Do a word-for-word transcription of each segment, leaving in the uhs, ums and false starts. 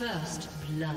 First blood.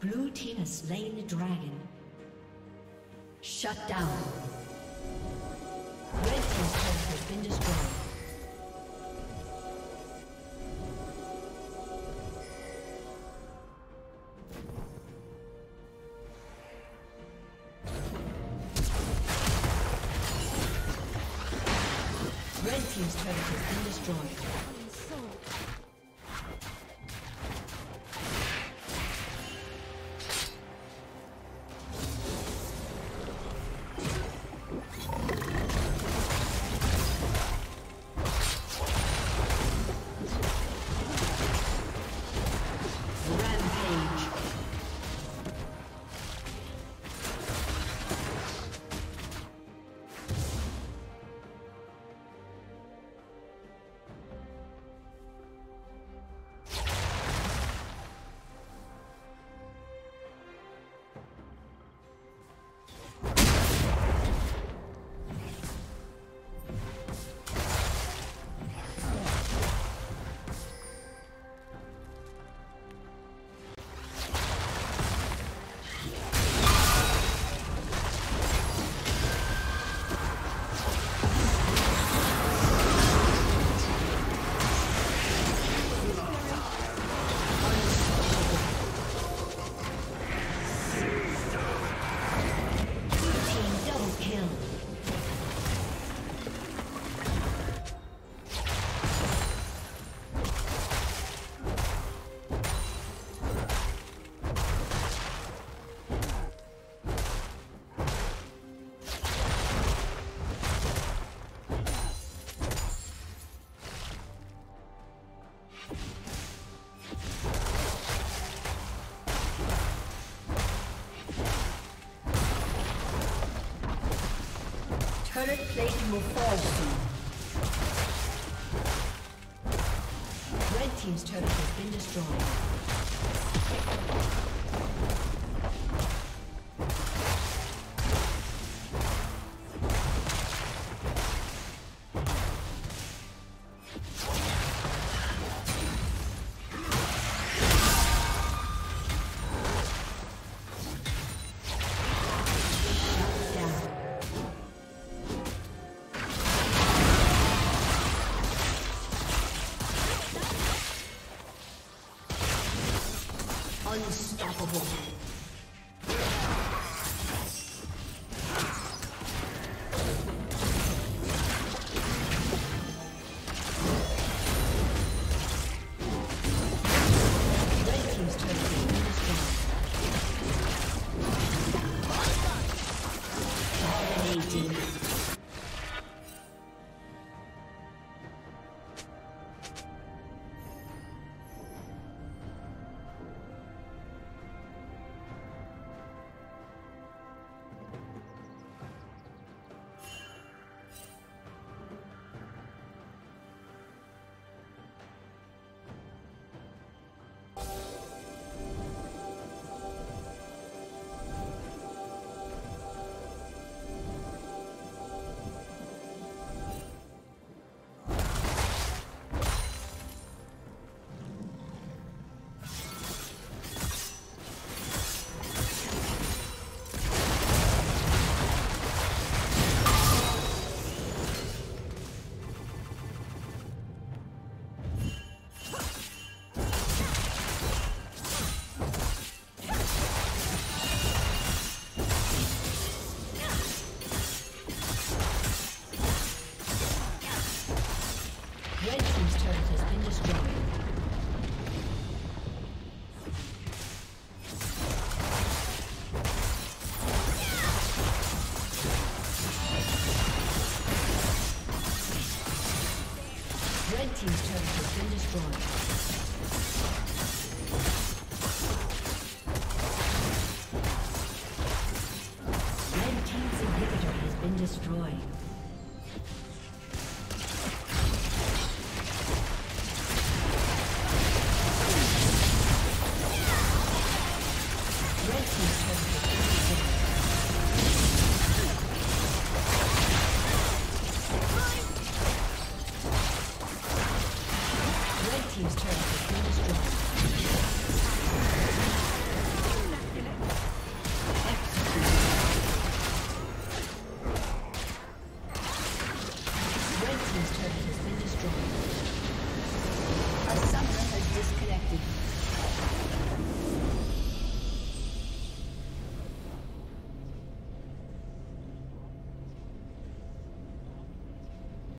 Blue team has slain the dragon. Shut down. Red team's turret has been destroyed. Current plating will fall soon. Red team's turret has been destroyed. Unstoppable. Red team's turret